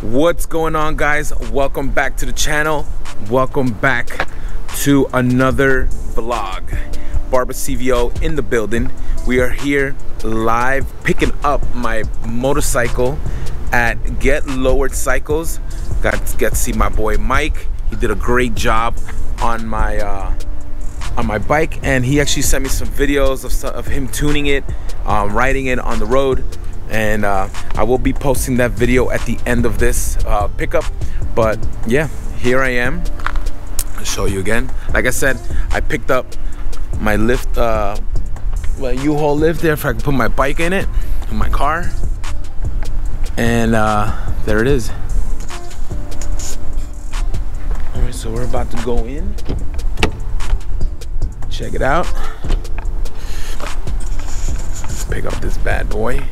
What's going on, guys? Welcome back to the channel. Welcome back to another vlog. Barber CVO in the building. We are here live picking up my motorcycle at Get Lowered Cycles. Got to see my boy Mike. He did a great job on my bike, and he actually sent me some videos of him tuning it, riding it on the road. And I will be posting that video at the end of this pickup. But yeah, here I am. I'll show you again. Like I said, I picked up my lift, U-Haul lift there, if I can put my bike in it, in my car. And there it is. All right, so we're about to go in. Check it out. Let's pick up this bad boy.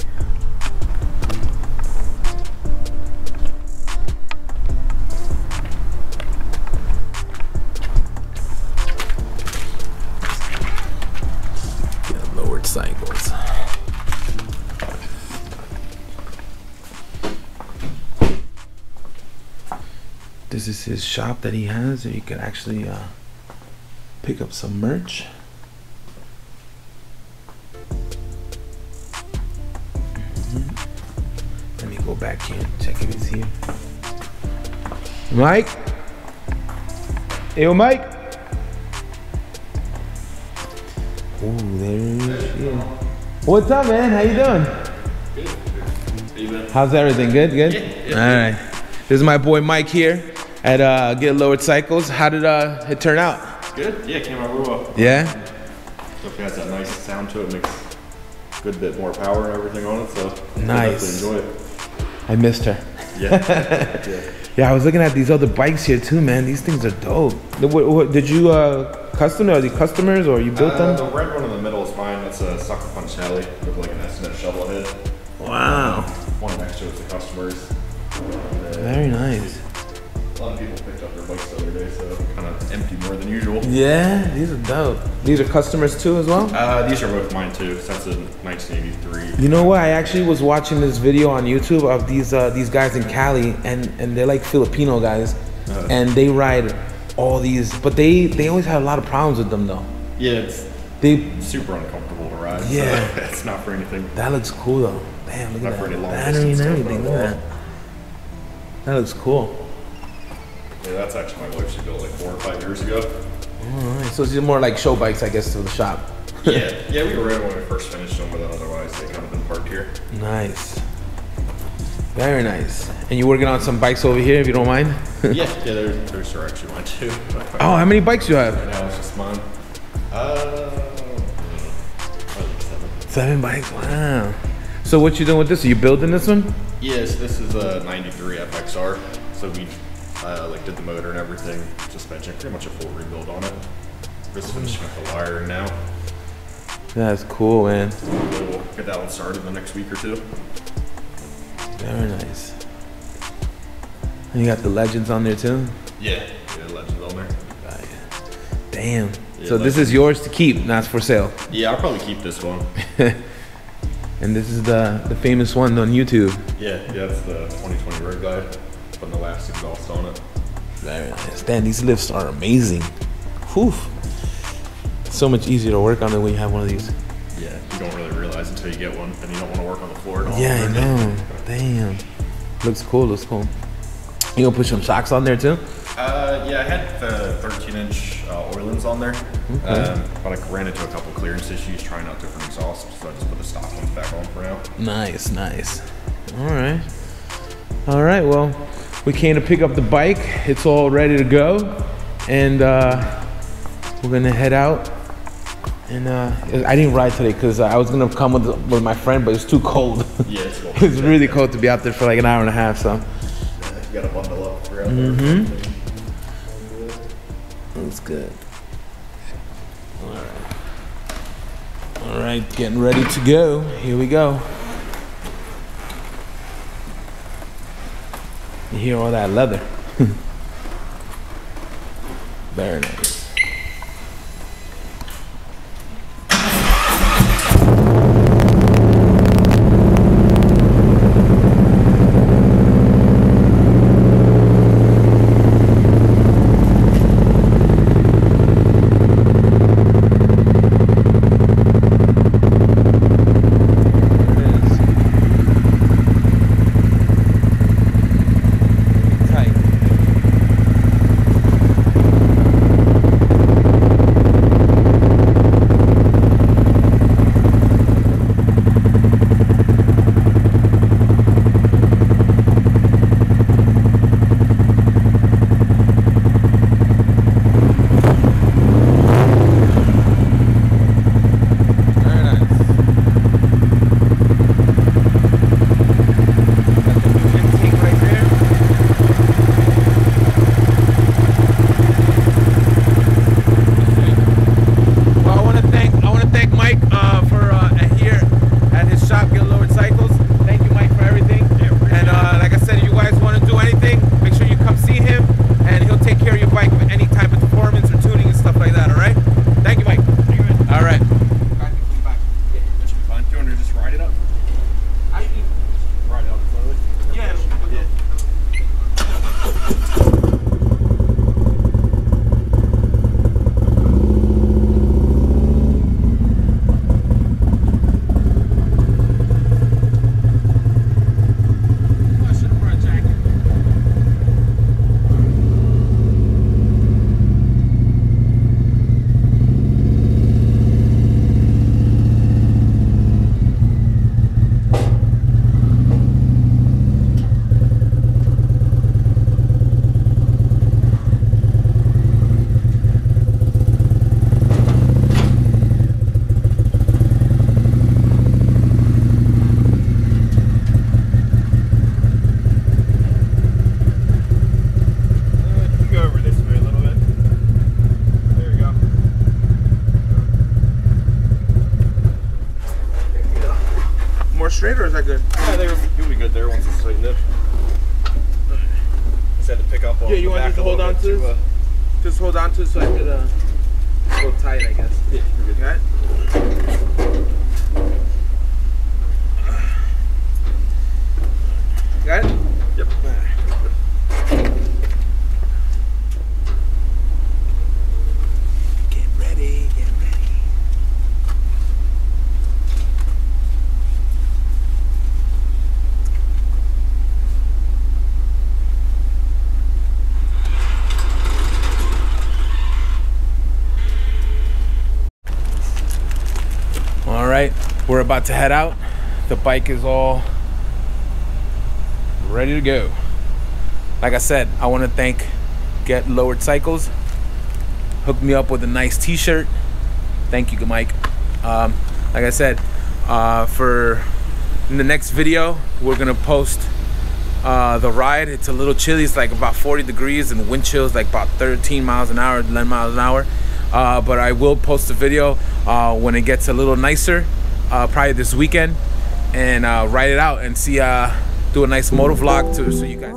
Cycles. This is his shop that he has, and you can actually pick up some merch. Let me go back here and check if he's here. Mike? Yo, Mike? Ooh, there she is. What's up, man? How you doing? Good. How's everything? Good? Good? Yeah. All right. This is my boy Mike here at Get Lowered Cycles. How did it turn out? It's good. Yeah, it came out real well. Yeah? Definitely has that nice sound to it. Makes a good bit more power and everything on it, so nice. Enjoy it. I missed her. Yeah. Yeah. Yeah, I was looking at these other bikes here too, man. These things are dope. Did you custom, are they customers, or you built them? The red one in the middle is mine. It's a Sucker Punch Alley with like an estimate shovel head. Wow. One next to it's the customers. Very nice. A lot of people picked up their bikes the other day, so kind of empty more than usual. Yeah, these are dope. These are customers too as well? These are both mine too, since 1983. You know what? I actually was watching this video on YouTube of these guys in Cali, and they're like Filipino guys, and they ride all these, but they always have a lot of problems with them though. Yeah, they're super uncomfortable to ride. Yeah, so it's not for anything. That looks cool though. Damn, look at that. Battery and everything. Look at that. That looks cool. Yeah, that's actually my wife. She built like 4 or 5 years ago. All right, so these more like show bikes, I guess, to the shop. Yeah, yeah, we ran when we first finished them, but otherwise they kind of been parked here. Nice. Very nice. And you working on some bikes over here, if you don't mind? yeah, there's actually mine too. Oh, how many bikes do you have? Right now it's just mine. Like seven. 7 bikes, wow. So what you doing with this? Are you building this one? Yes, this is a 93 FXR. So we like did the motor and everything, suspension, pretty much a full rebuild on it. Just finishing up the wiring now. That's cool, man. So we'll get that one started the next week or two. Very nice. And you got the Legends on there too? Yeah, Legends on there. Right. Damn. Yeah, so Legends. This is yours to keep, not for sale? Yeah, I'll probably keep this one. And this is the famous one on YouTube? Yeah, it's the 2020 Road Glide. Putting the last exhaust on it. Very nice. Damn, these lifts are amazing. Whew. It's so much easier to work on than when you have one of these. Yeah, you don't really realize until you get one, and you don't want to work on the floor at all. Yeah, I know. Damn. Looks cool, looks cool. You gonna put some shocks on there too? Yeah, I had the 13-inch Orleans on there. Okay. But I ran into a couple clearance issues trying out different exhausts, so I just put the stock ones back on for now. Nice, nice. All right, well, we came to pick up the bike. It's all ready to go, and we're gonna head out. And I didn't ride today because I was gonna come with my friend, but it's too cold. Yeah, it's cold. It's really cold to be out there for like an hour and a half. So you gotta bundle up. That's good. All right, getting ready to go. Here we go. You hear all that leather. Very nice. much straight, or is that good? Yeah, you'll be good there once it's straightened up. Just had to pick up on the back a little bit. Yeah, you want to just hold on to it so I could go tight, I guess. Yeah, you're good. Got it? Yep. We're about to head out. The bike is all ready to go. Like I said, I want to thank Get Lowered Cycles. Hooked me up with a nice t-shirt. Thank you, Mike. Like I said, in the next video, we're going to post the ride. It's a little chilly. It's like about 40 degrees and the wind chill is like about 13 miles an hour, 11 miles an hour. But I will post a video when it gets a little nicer. Probably this weekend, and ride it out and see, do a nice moto vlog too, so you guys.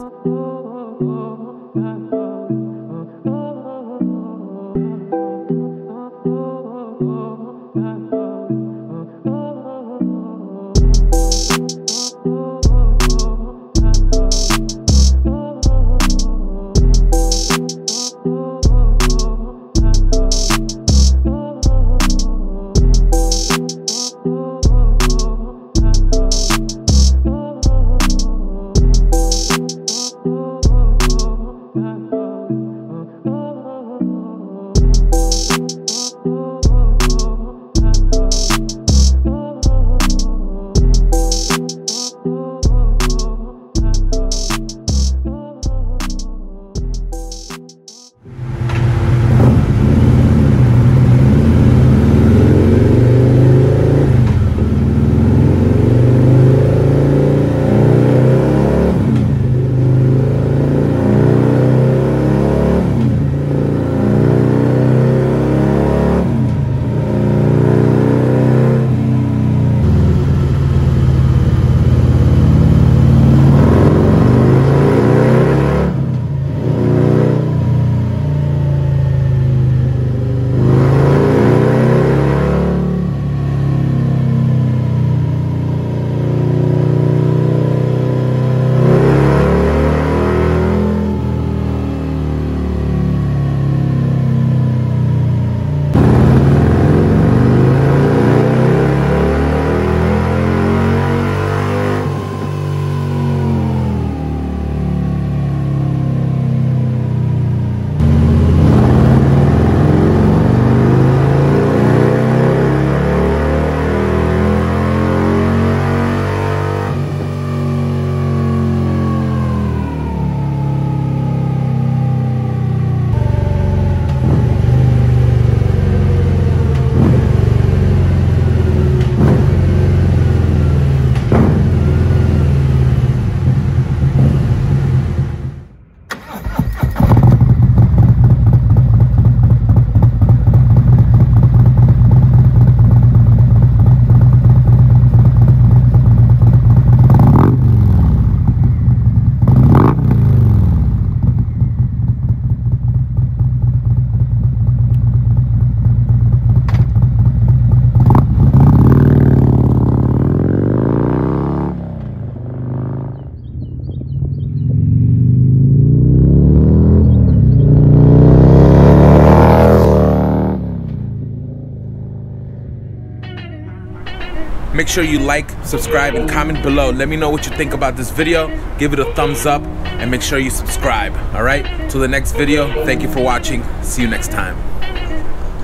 Make sure you like, subscribe, and comment below. Let me know what you think about this video. Give it a thumbs up and make sure you subscribe. All right? Till the next video, thank you for watching. See you next time.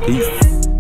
Peace.